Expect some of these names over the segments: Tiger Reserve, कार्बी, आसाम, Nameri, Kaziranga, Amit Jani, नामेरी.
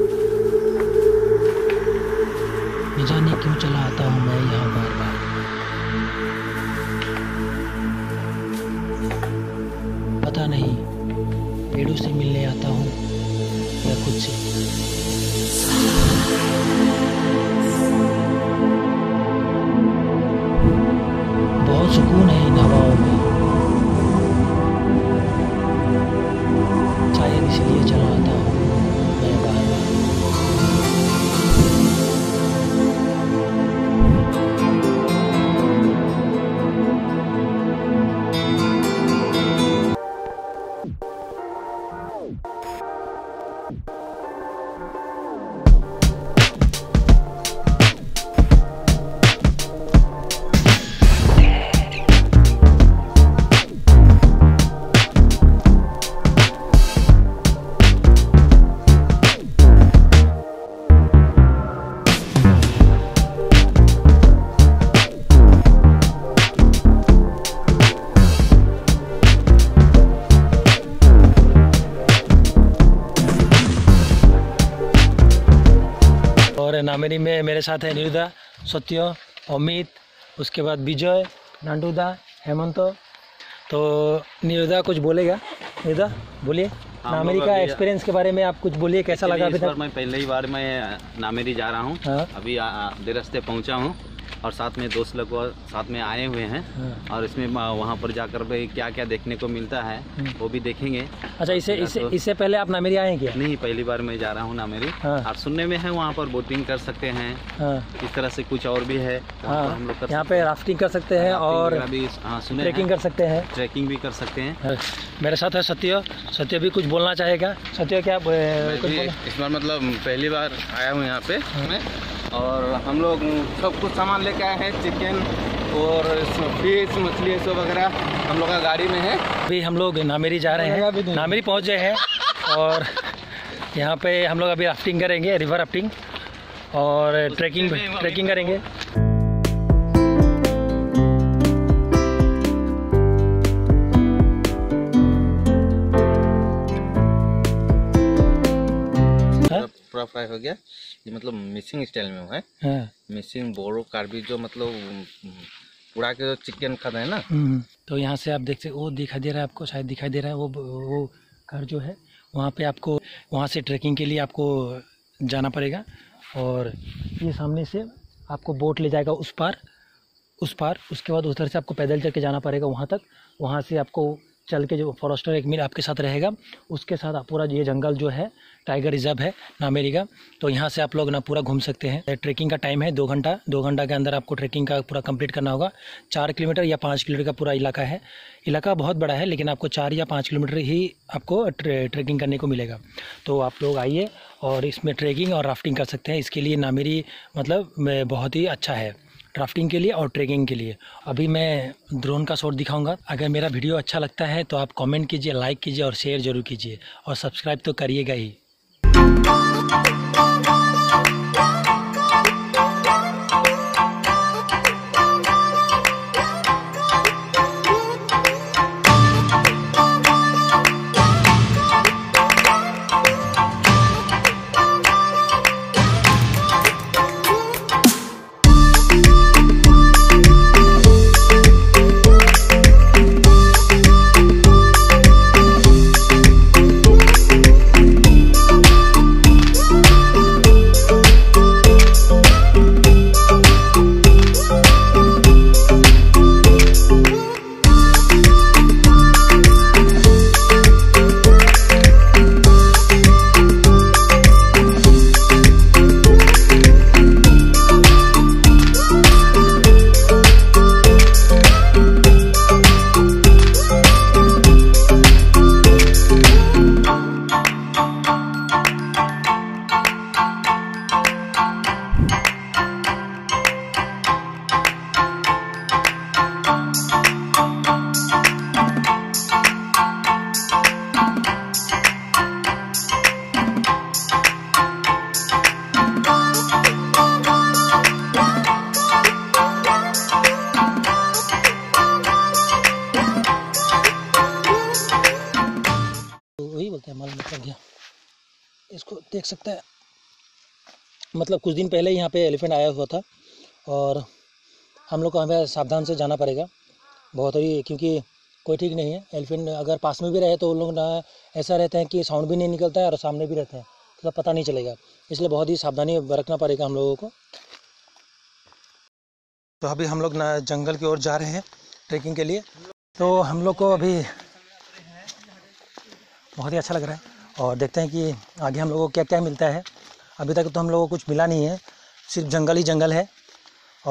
न जाने क्यों चला आता हूं मैं यहाँ बार बार। पता नहीं पेड़ों से मिलने आता हूँ या खुद से। बहुत सुकून है इन हवाओं में, शायद इसलिए चला आता हूँ मैं बार बार। नामेरी में मेरे साथ है निरुदा, सत्य, अमित, उसके बाद विजय, नांडूदा, हेमंत। तो निरुदा कुछ बोलेगा। निरुदा बोलिए, नामेरी का एक्सपीरियंस के बारे में आप कुछ बोलिए, कैसा लगा अभी तक? मैं पहली बार मैं नामेरी जा रहा हूँ। अभी आधे रास्ते पहुँचा हूँ और साथ में दोस्त लोग साथ में आए हुए हैं और इसमें वहाँ पर जाकर भाई क्या क्या देखने को मिलता है वो भी देखेंगे। अच्छा, इससे पहले आप नामेरी आए हैं क्या? नहीं, पहली बार मैं जा रहा हूँ नामेरी। आप सुनने में है वहाँ पर बोटिंग कर सकते हैं, इस तरह से कुछ और भी है। हम लोग यहाँ पे राफ्टिंग कर सकते हैं और ट्रैकिंग कर सकते हैं, ट्रैकिंग भी कर सकते हैं। मेरे साथ है सत्य। सत्य भी कुछ बोलना चाहेगा। सत्य, क्या इस बार मतलब पहली बार आया हूँ यहाँ पे मैं और हम लोग सब कुछ सामान लेके आए हैं, चिकन और फिश, मछली सब वगैरह हम लोग का गाड़ी में है। अभी हम लोग नामेरी जा रहे हैं, नामेरी पहुंच गए हैं और यहाँ पे हम लोग अभी राफ्टिंग करेंगे, रिवर राफ्टिंग और ट्रैकिंग करेंगे। पूरा फ्राई हो गया ये, मतलब मिसिंग स्टाइल में हुआ है। मिसिंग बोरो कार्बी जो मतलब पूरा के जो चिकन खाता है ना। तो यहाँ से आप देखते वो दिखा दे रहा है आपको, शायद दिखाई दे रहा है वो घर जो है वहाँ पे। आपको वहाँ से ट्रैकिंग के लिए आपको जाना पड़ेगा और ये सामने से आपको बोट ले जाएगा उस पार। उसके बाद उधर से आपको पैदल चल के जाना पड़ेगा वहाँ तक। वहाँ से आपको चल के जो फॉरेस्टर एक मिल आपके साथ रहेगा, उसके साथ आप पूरा ये जंगल जो है टाइगर रिजर्व है नामेरी का, तो यहाँ से आप लोग ना पूरा घूम सकते हैं। ट्रैकिंग का टाइम है 2 घंटा। 2 घंटा के अंदर आपको ट्रैकिंग का पूरा कंप्लीट करना होगा। 4 किलोमीटर या 5 किलोमीटर का पूरा इलाका है। इलाका बहुत बड़ा है लेकिन आपको 4 या 5 किलोमीटर ही आपको ट्रैकिंग करने को मिलेगा। तो आप लोग आइए और इसमें ट्रैकिंग और राफ्टिंग कर सकते हैं। इसके लिए नामेरी मतलब बहुत ही अच्छा है राफ्टिंग के लिए और ट्रैकिंग के लिए। अभी मैं ड्रोन का शॉट दिखाऊंगा। अगर मेरा वीडियो अच्छा लगता है तो आप कमेंट कीजिए, लाइक कीजिए और शेयर ज़रूर कीजिए और सब्सक्राइब तो करिएगा ही। इसको देख सकता है मतलब कुछ दिन पहले यहाँ पे एलिफेंट आया हुआ था और हम लोग को हमें सावधान से जाना पड़ेगा बहुत ही, क्योंकि कोई ठीक नहीं है। एलिफेंट अगर पास में भी रहे तो वो लोग ना ऐसा रहते हैं कि साउंड भी नहीं निकलता है और सामने भी रहते हैं, मतलब पता नहीं चलेगा, इसलिए बहुत ही सावधानी बरतना पड़ेगा हम लोगों को। तो अभी हम लोग ना जंगल की ओर जा रहे हैं ट्रैकिंग के लिए, तो हम लोग को अभी बहुत ही अच्छा लग रहा है और देखते हैं कि आगे हम लोगों को क्या क्या मिलता है। अभी तक तो हम लोगों को कुछ मिला नहीं है, सिर्फ जंगल ही जंगल है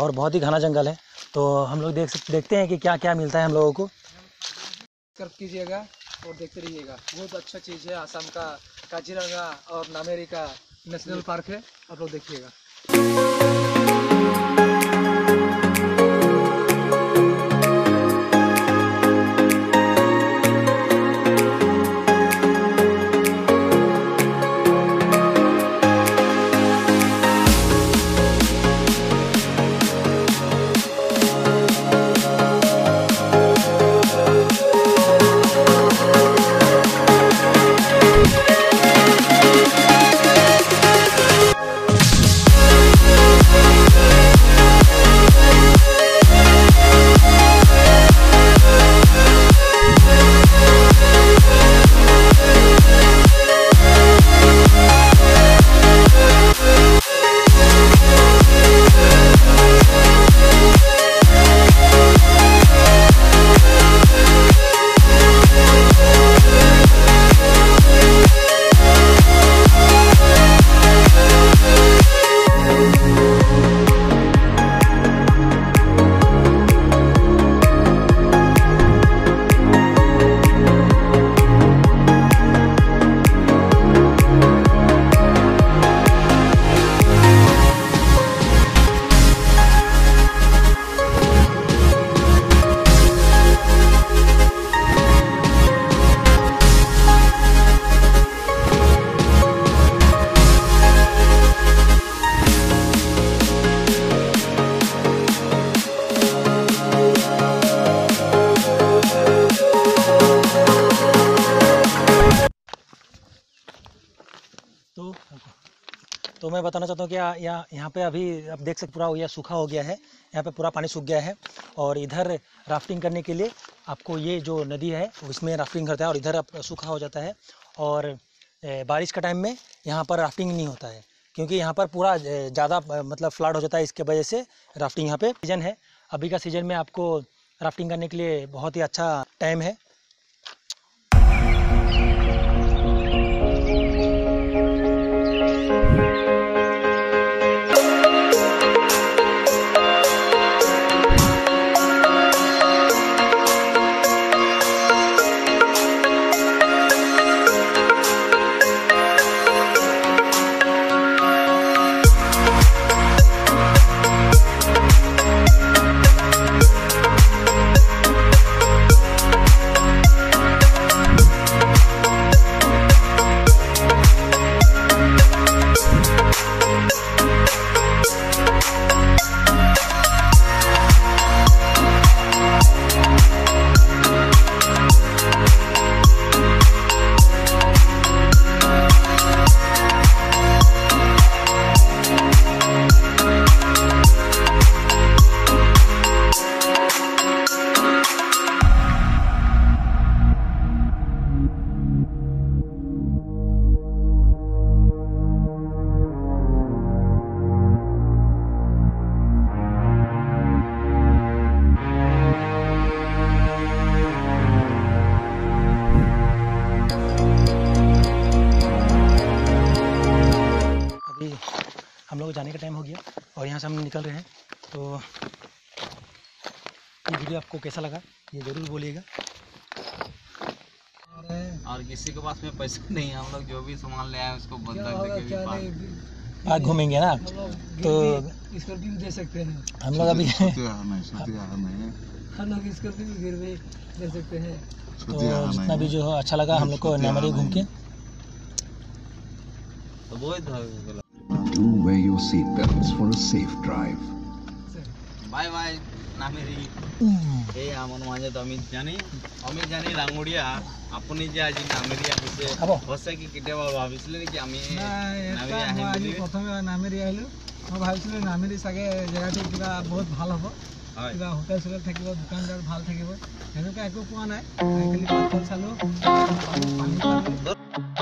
और बहुत ही घना जंगल है, तो हम लोग देखते हैं कि क्या क्या मिलता है हम लोगों को। सब्सक्राइब कीजिएगा और देखते रहिएगा, बहुत अच्छा चीज़ है। आसाम का काजीरंगा और नामेरी का नेशनल पार्क है, आप लोग देखिएगा। तो मैं बताना चाहता हूँ कि यहाँ पे अभी आप देख सकते पूरा यह सूखा हो गया है, यहाँ पे पूरा पानी सूख गया है और इधर राफ्टिंग करने के लिए आपको ये जो नदी है उसमें राफ्टिंग करता है और इधर आप सूखा हो जाता है। और बारिश का टाइम में यहाँ पर राफ्टिंग नहीं होता है क्योंकि यहाँ पर पूरा ज़्यादा मतलब फ्लड हो जाता है, इसके वजह से राफ्टिंग यहाँ पर सीजन है। अभी का सीज़न में आपको राफ्टिंग करने के लिए बहुत ही अच्छा टाइम है। जाने का टाइम हो गया और यहाँ से हम निकल रहे हैं। तो ये वीडियो आपको कैसा लगा ये ज़रूर बोलिएगा। और किसी के पास में पैसे नहीं, हम लोग जो भी सामान ले आए उसको बदला के घूमेंगे ना, तो इसको भी दे सकते हैं हम लोग अभी। हम लोग इसको भी दे सकते हैं। तो जितना भी जो अच्छा लगा हम लोग को नामरी घूम के, तो बहुत do wear your seat belts for a safe drive. Bye bye. Nameri. Hey, I'm on my Amit Jani. Amit Jani Languria, Apunija, Nameri, Hosaki, obviously, Yami, Nameri, Nameri, Nameri, Nameri, Saga, Jeratica, both Halabo, Hotel, take about Kandar, Hal, take about, and I cook one night.